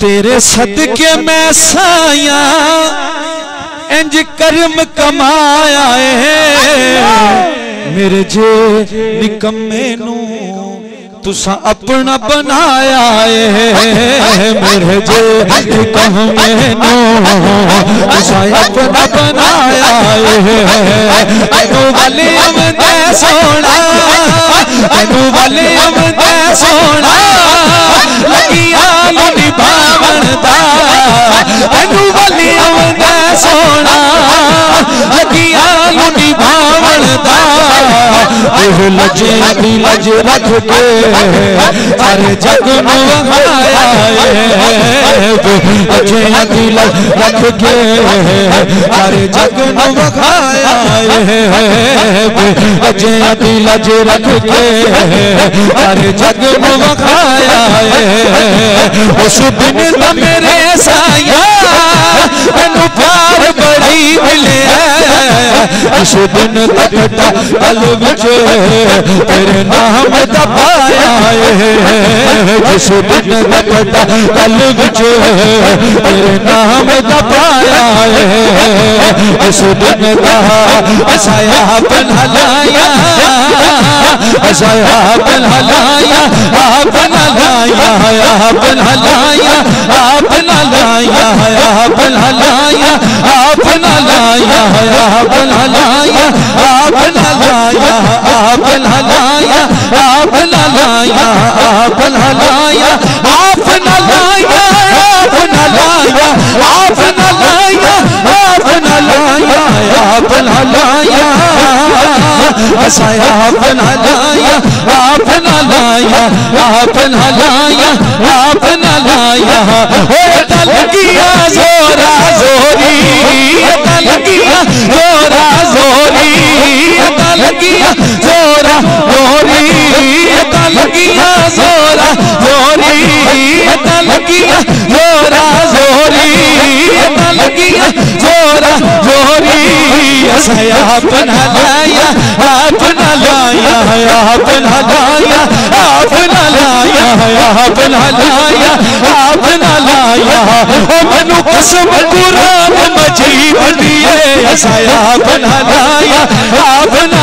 तेरे सदके मैं साया इंज कर्म कमाया है। मेरे जे निकम्मे नू तुसा अपना बनाया है। मेरे जे निकम्मे नू तुसा अपना बनाया है। तू वाले अमदा सोना, तू वाले अमदा सोना, लगिया निभावन दा तू वाले अमदा सोना, लगिया निभावन दा। एह लजे दी लज रख के सारे जग नू वखाया है। लजे दी लज रख के सारे जग नू वखाया है। लजे दी लज रख के सारे जग नू वखाया है। उस दिन दा मेरे साया मैनू प्यार बड़ी मिलिया। उस दिन तक गल विच तेरे नाम दा पाया है। जिस दिन तक गल विच तेरे नाम दा पाया है। उस दिन दा असां आप ना लाया, असां आप ना लाया, आप ना लाया, आप ना लाया, आप ना लाया, आप ना लाया, आप ना लाया, आप ना लाया, आप ना लाया, आप ना लाया, आप ना लाया, आप ना लाया, आप ना लाया, आप ना लाया, आप ना लाया, आप ना लाया, आप ना लाया, असां आप ना लाया, आप ना लाया, आप ना लाया, आप ना लाया। ओ तल किया जोरा जोरी, तल किया जोरा जोरी, तल किया जोरा जोरी, तल किया जोरा जोरी, तल किया जोरा जोरी, तल किया जोरा जोरी। असां आप ना लाया, आप ना लाया, आप ना लाया, आप ना लाया, आप ना लाया, आप ना लाया। ओ मैनू कसम कुरान मजीद दी है। असां आप ना लाया, आप ना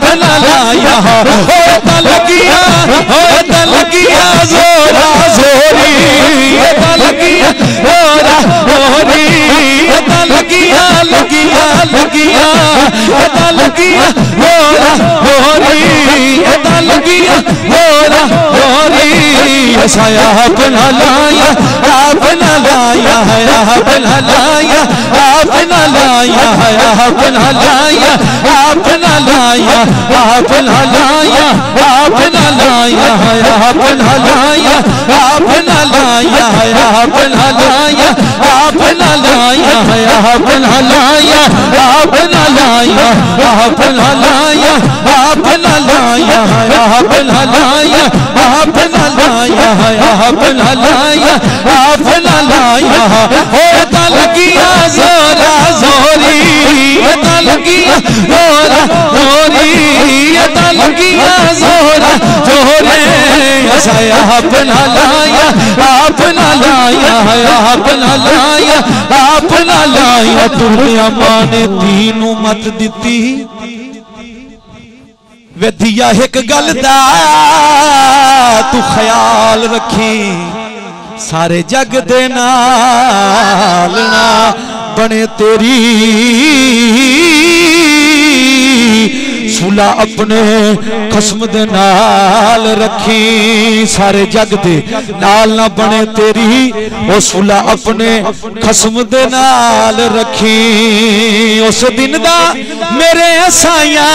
ना लाया। होए तल किया जोरा जोरी, तल किया जोरा जोरी, तल किया लगिया लगिया, तल किया जोरा जोरी, तल किया जोरा जोरी। असां आप ना लाया, आप ना लाया, आप ना लाया, आप ना लाया, आप ना लाया, आप ना लाया, आप ना लाया, आप ना लाया, आप ना लाया, आप ना लाया, आप ना लाया, आप ना लाया, आप ना लाया, आप ना लाया, आप ना लाया, आप ना लाया, आप ना लाया, आप ना लाया, आप ना लाया, आप ना लाया। हो तल किया जोरा जोरी, तल किया जोरा जोरी, तल किया जोरा जोरी। असां आप ना लाया, आप ना लाया, आप ना लाया, आप ना लाया। दुनिया मां ने दीन मत दिती वधिया। एक गल दा तू ख्याल रखी, सारे जग दे नाल ना बने तेरी सुला। अपने खसम दे नाल रखी, सारे जग दे नाल ना बने तेरी ओ सुला। अपने खसम दे नाल रखी। उस दिन दा मेरे साया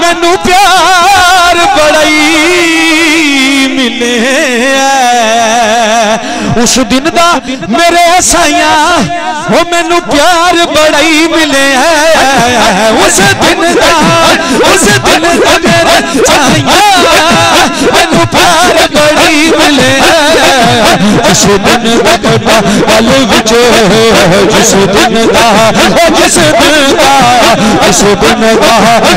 मैनू प्यार बड़ाई मिले। उस दिन दा मेरे साया हो मैनू प्यार बड़ाई मिले। उस दिन दा मेरे साया मैनू प्यार बड़ाई मिले। जिस दिन का अलग जो है जिस दिन का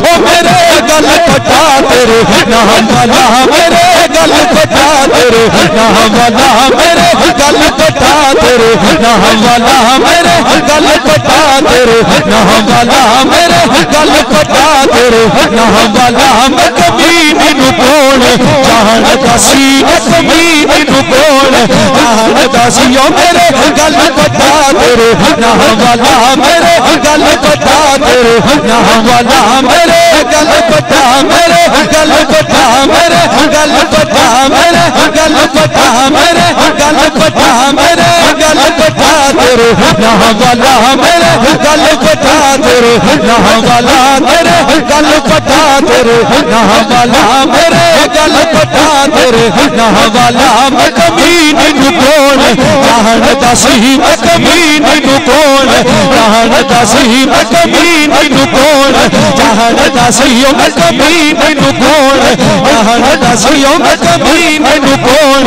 ओ मेरे गल कटा तेरे नाम वाला मेरे गल कटा तेरे नाम वाला मेरे गल कटा तेरे नाम वाला मेरे गल कटा तेरे नाम वाला मेरे गल कटा तेरे नाम वाला मैं कभी नहीं बोल जान दासी कभी नहीं बोल जान दासी ओ मेरे गल कटा तेरे नाम वाला मेरे गल कटा तेरे नाम वाला मेरे गल कटा मेरे गल कटा मेरे गल कटा मेरे गल कटा मेरे गल कटा मेरे गल कटा तेरे नाम वाला मेरे गल कटा तेरे नाम वाला मेरे गल कटा तेरे नाम वाला मेरे गल कटा तेरे नाम वाला मैं कभी नहीं बोल जान दासी मैं कभी नहीं बोल जान दासी मैं कभी नहीं बोल जान दासियों में कभी मैनू कौन जान दासियों में कभी मैनू कौन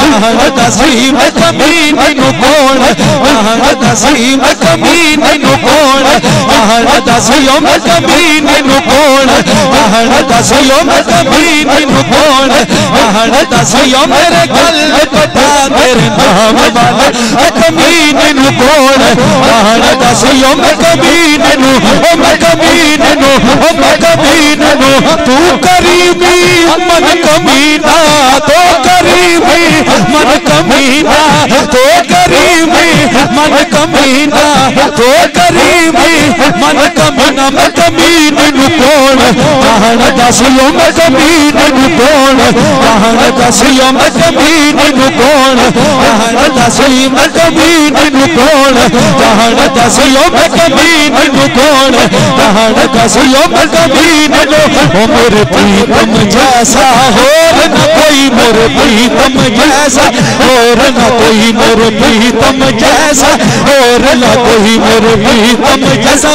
जान दासी में कभी मैनू कौन जान दासी में कभी मैनू कौन जान दासियों में कभी मैनू कौन जान दासियों में कभी मैनू कौन जान दासियों मेरे गल कटा तेरे नाम वाला कभी मैनू कौन जान दासियों में कभी मैनू मैं कभी मैनू मैं कभी नो तू करीबी मन कमीना तो करीबी मन कमीना तो करीबी मन कमीना तो करीबी मन कमीना मैं कभी नहीं बोल जान दासियों में कभी नहीं बोल जान दासियों में कभी नहीं बोल जान दासी में कभी नहीं बोल जान दासियों में कभी नहीं बोल जान दासियों में कभी ओ मेरे प्रीतम जैसा और न कोई मेरे प्रीतम जैसा और न कोई मेरे प्रीतम जैसा और न कोई मेरे प्रीतम जैसा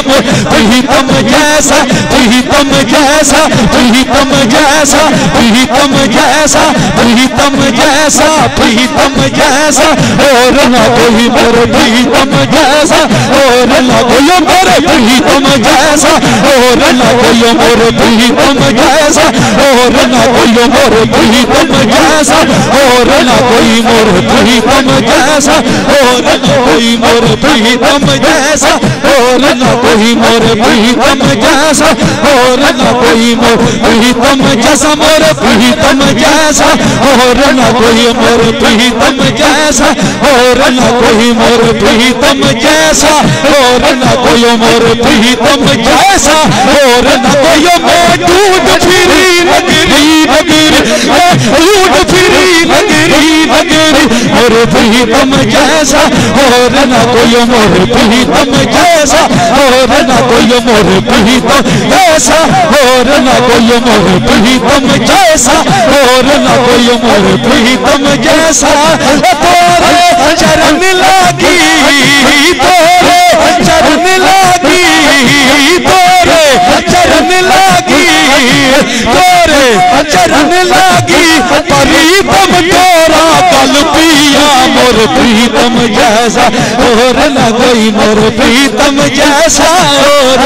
प्रीतम जैसा प्रीतम जैसा प्रीतम जैसा प्रीतम जैसा प्रीतम जैसा प्रीतम जैसा और न कोई मेरे प्रीतम जैसा और न कोई मेरे प्रीतम जैसा और न कोई मेरे प्रीतम जैसा और ना कोई मोर प्रीतम जैसा और ना कोई मोर प्रीतम जैसा और ना कोई मोर प्रीतम जैसा और ना कोई मोर प्रीतम जैसा और ना कोई मोर प्रीतम जैसा मोर प्रीतम जैसा और ना कोई मोर प्रीतम जैसा और ना कोई मोर प्रीतम जैसा और ना कोई मोर प्रीतम जैसा और ना कोई दूध फिरी नगरी नगरी दूध फिरी नगरी नगरी और प्रीतम जैसा और न कोई मोर प्रीतम जैसा और न कोई मोर प्रीतम जैसा और न कोई मोर प्रीतम जैसा और न कोई मोर प्रीतम जैसा तोरे चरण लागी तोरे चरण लागी तोरे चरण लागी तोरे चरण लागी प्रीतम तोरा बल पिया मोर प्रीतम जैसा और न कोई मोर प्रीतम जैसा और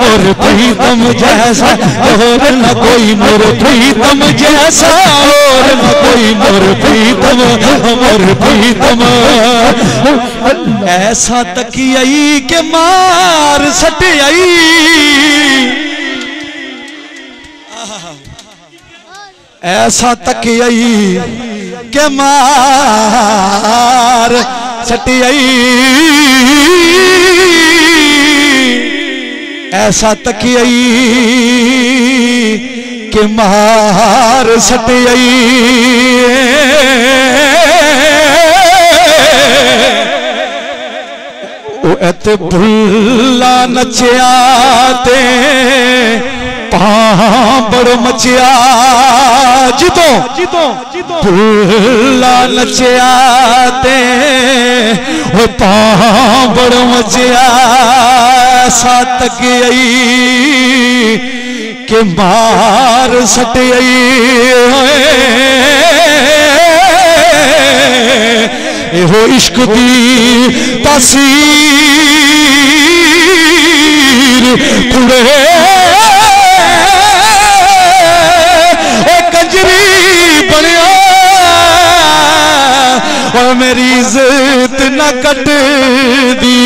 मोर प्रीतम जैसा और न कोई मोर प्रीतम जैसा और न कोई मोर प्रीतम ऐसा तकियाई के मार सटियाई ऐसा तकियाई के मार सटियाई ऐसा तकियाई के मार सटियाई एते भुल्ला नचिया ते बड़ो मचिया जितो जितो भुल्ला नचिया ते ओ बड़ो मचिया सात गई के मार सट आई एहो इश्क दी तस्वीर कुड़े कजरी बनिया और मेरी इज्जत न कट दी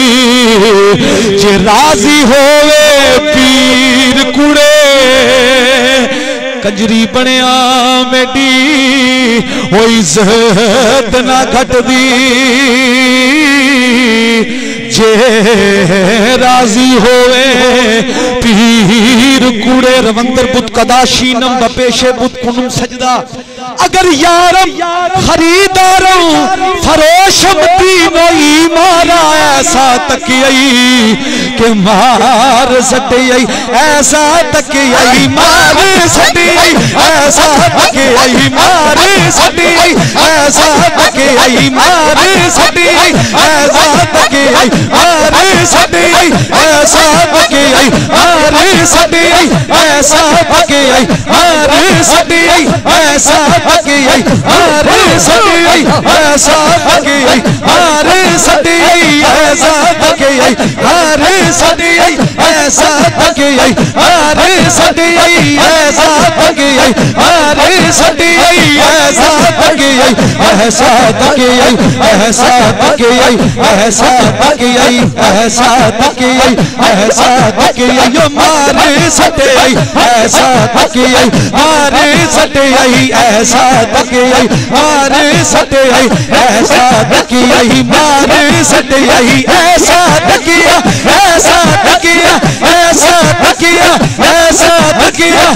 जे राजी होवे पीर कुड़े कजरी बनिया मेरी वो इज्जत ना घट दी जे राजी होवे पीर कूड़े रवंदर बुद्ध कदाशीनम बपेशे बुद्ध कुनुम सजदा अगर यारम खरीदारों फरोशम दीनो मारा ऐसा तकियाई के मार सटियाई ऐसा तकियाई मार सटियाई ऐसा तकियाई मार सटियाई ऐसा तकियाई मार सटियाई ऐसा तकियाई मार सटियाई ऐसा तकियाई मार सटियाई ऐसा तकियाई मार सटियाई ऐसा तकियाई मार सटियाई ऐसा तकियाई मार सटियाई ऐसा तकियाई मार सटियाई ऐसा तकियाई मार सटियाई ऐसा तकियाई मार सटियाई ऐसा तकियाई ऐसा तकियाई ऐसा तकियाई ऐसा तकियाई ऐसा तकियाई ऐसा तकियाई मार सटियाई ऐसा तकियाई मार सटियाई ऐसा तकियाई मार सटियाई ऐसा तकियाई मार सटियाई ऐसा तकिया ऐसा तकिया ऐसा तकिया ऐसा तकिया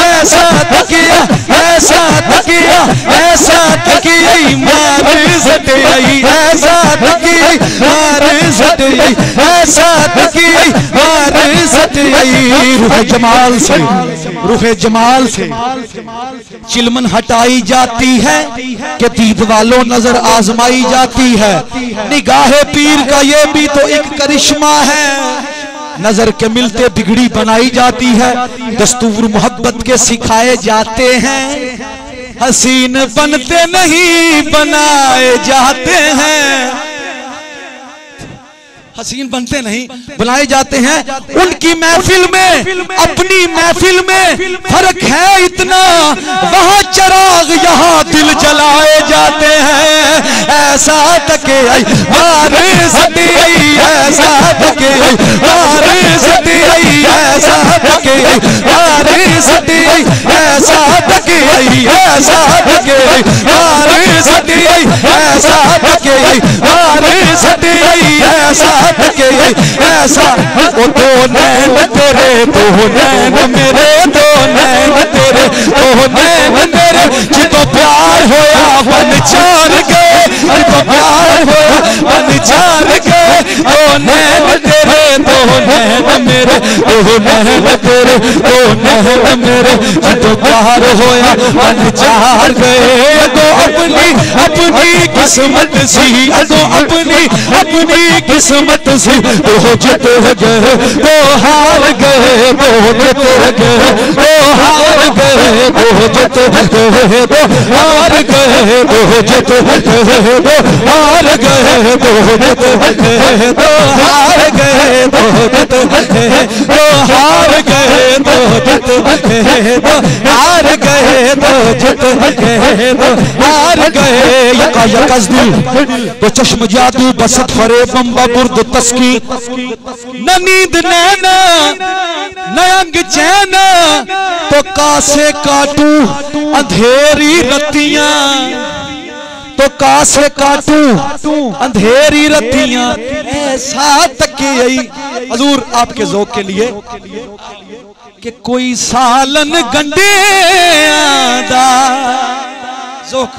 ऐसा तकिया ऐसा तकिया ऐसा तकिया ऐसा तकिया मार सटियाई ऐसा तकिया मार सटियाई ऐसा तकिया मार सटियाई रूहे जमाल से चिलमन हटाई जाती है कि दीद वालों नजर आजमाई जाती है निगाहे पीर का ये भी तो एक करिश्मा है नजर के मिलते बिगड़ी बनाई जाती है दस्तूर मोहब्बत के सिखाए जाते हैं हसीन बनते नहीं बनाए जाते हैं हसीन बनते नहीं बुलाए जाते हैं उनकी महफिल में अपनी महफिल में फर्क है इतना वहाँ चराग यहाँ दिल जलाए जाते हैं ऐसा तकियाई मार सटियाई ऐसा तकियाई मार सटियाई ऐसा तकियाई मार सटियाई ऐसा तकियाई ऐसा तकियाई मार सटियाई ऐसा तकियाई मार सटियाई ऐसा ऐसा वो दो नैन तेरे दो नैन मेरे दो नैन तेरे दो नैन मेरे जितो प्यार होया बन चार गए जितो प्यार होया बन चार गए दो नैन तेरे दो नैन मेरे दो नैन तेरे दो नैन मेरे जितो प्यार होया बन चार गए तो अपनी अपनी किस्मत सी तो अपनी अपनी किस्मत से तो जीते गए तो हार गए तो जीते गए तो हार गए तो जीते गए तो हार गए तो जीते गए तो हार गए तो जीते गए तो हार गए तो जीते गए तो हार गए तो जीते गए तो हार गए तो जीते गए तो हार गए यका यका दिल तो चश्म जादू बसत फरेब बम्बा बुर्द तस्की न नींद नैना नयंग चैना तो कासे काटू अंधेरी रतियां तो कासे काटू अंधेरी रतियां ऐसा तकियाई हजूर आपके ज़ौक़ के लिए कि कोई सालन गंडे आदा ज़ौक़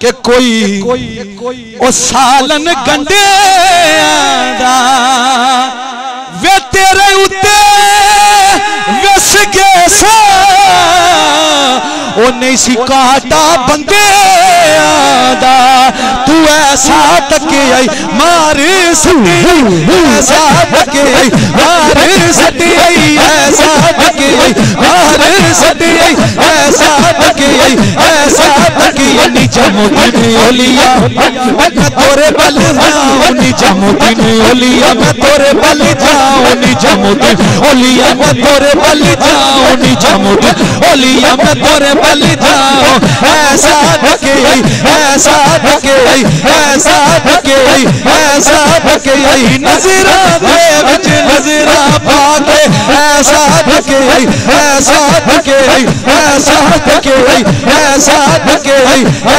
के कोई ओ सालन गंडे आदा वे तेरे उत्ते विस गए सा ओ नहीं सी काटा बंदे आदा तू ऐसा तकियाई मार सटियाई ऐसा तकियाई मार सटियाई ऐसा तोरे बल जाओ निजमुद्दीन ओलिया मैं तोरे बल जाओ निजमुद्दीन ओलिया मैं तोरे बल जाओ निजमुद्दीन ओलिया मैं तोरे बल जाओ ऐसा धके ऐसा धके नजरा दे विच नजरा पाके ऐसा धके ऐसा धके ऐसा धके ऐसा धके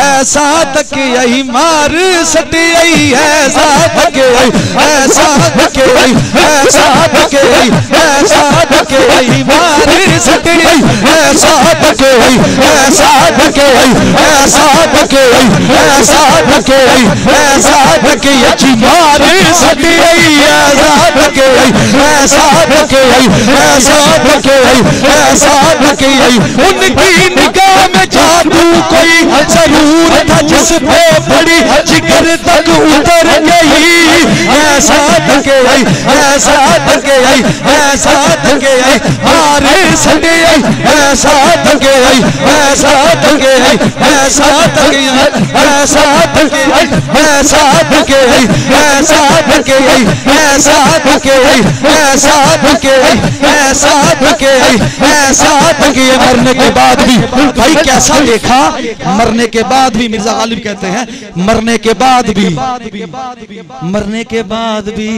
ऐसा तक यही मार सटी ऐसा धके ऐसा धके ऐसा धके ऐसा धके मार सटी ऐसा धके ऐसा धके ऐसा धके ऐसा धके ऐसा धके अच्छी मार सटी ऐसा धके ऐसा धके ऐसा धके ऐसा धके उनकी निगाह में जादू कोई जरूर था जिस पे बड़ी जिगर तक उतर गई ऐसा धके आई ऐसा धके आई ऐसा धके आई मारे सटे आई ऐसा धके आई ऐसा धके आई ऐसा धके आई ऐसा धके आई ऐसा धके आई ऐसा धके आई ऐसा धके आई ऐसा धके आई ऐसा धके आई ऐसा धके। मरने के बाद भी भाई कैसा देखा, मरने के बाद भी मिर्जा गालिब कहते हैं मरने के बाद भी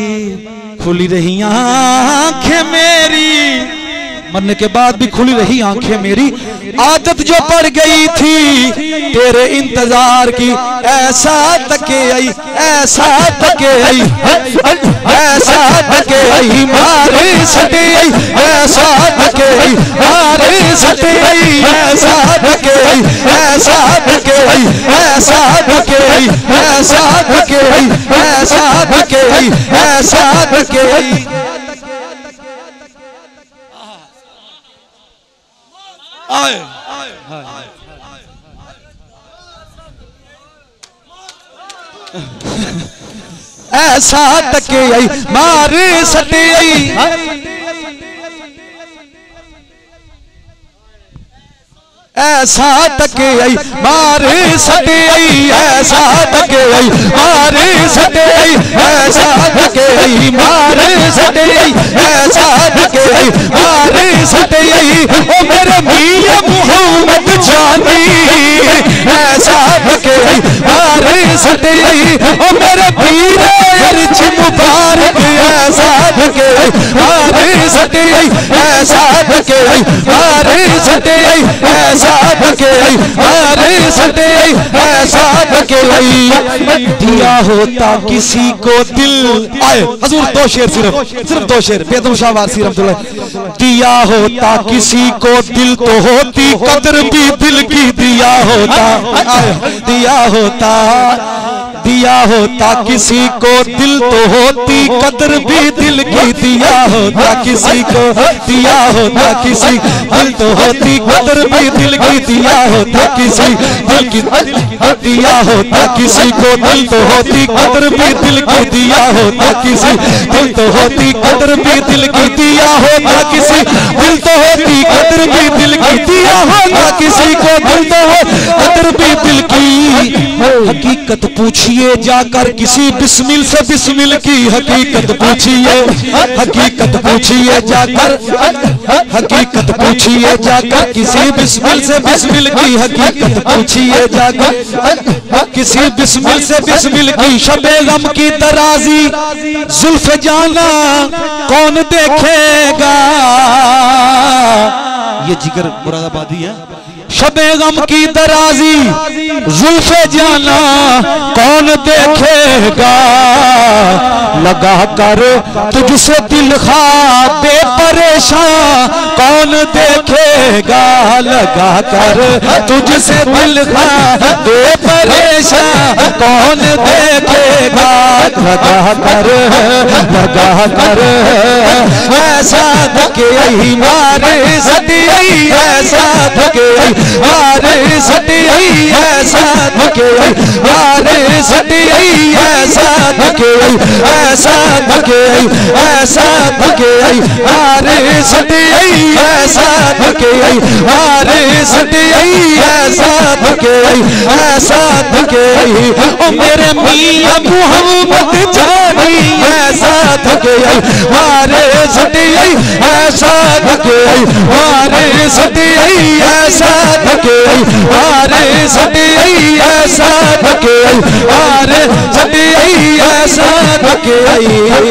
खुली रही आंखें मेरी, मरने के बाद भी खुली रही आंखें मेरी, आदत जो पड़ गई थी तेरे इंतजार की ऐसा तके आई ऐसा तके आई ऐसा तके आई मारे सटे आई ऐसा तके आई मारे सटे आई ऐसा तके आई ऐसा तके आई ऐसा तके आई ऐसा तके आई ऐसा तके आई ऐसा तके आई आए ऐसा तके आई मार सटे आई ऐसा तके आई मार सटे आई ऐसा तके आई मार सटे आई ऐसा तके आई मार सटे आई ऐसा तके आई मार सटे आई ओ मेरे मियां मोहम्मद जानी ऐसा तके आई मार सटे आई ओ मेरे पीर अर्ज मुबारक ऐसा तके आई मार सटे आई ऐसा तके आई मार सटे आई ऐसा धके आई मारे सटे आई ऐसा धके आई दिया होता किसी को दिल आए हजूर दो शेर सिर्फ दो शेर बेदम शाह वासी रहमतुल्लाह दिया होता किसी को दिल तो होती कदर भी दिल की दिया होता किसी को दिल तो होती कदर भी दिल की दिया होता किसी को दिया होता किसी दिल तो होती कदर भी दिल की दिया होता किसी दिल की दिया होता किसी को दिल तो होती कदर भी दिल की दिया होता किसी दिल तो होती कदर भी दिल की दिया होता किसी दिल तो होती कदर भी दिल की दिया होता किसी को दिल तो हो कदर भी दिल की हकीकत पूछिए जाकर किसी बिस्मिल से बिस्मिल की हकीकत पूछिए जाकर किसी बिस्मिल से बिस्मिल की हकीकत पूछिए जाकर किसी बिस्मिल से बिस्मिल की शबे गम की तराजी जुल्फ जाना कौन देखेगा ये जिगर मुरादाबादी है शबे गम की तराजी जुल्फे जाना कौन देखेगा लगा कर तुझसे दिल खा बे परेशान कौन देखेगा निगाह लगा कर तुझसे बिलखा दो परेशान कौन देखेगा लगा कर ऐसा थके ही मारे सती ऐसा थके मारे सती ऐसा थके मारे सती ऐसा थके ऐसा थके ऐसा थके मारे सती ऐसा थके मारे सती ऐसा थके ऐसा थके ओ मेरे मियां मोहम्मद जानी ऐसा थके मारे सती ऐसा थके मारे सती ऐसा थके मारे सती ऐसा थके मारे सती ऐसा थके।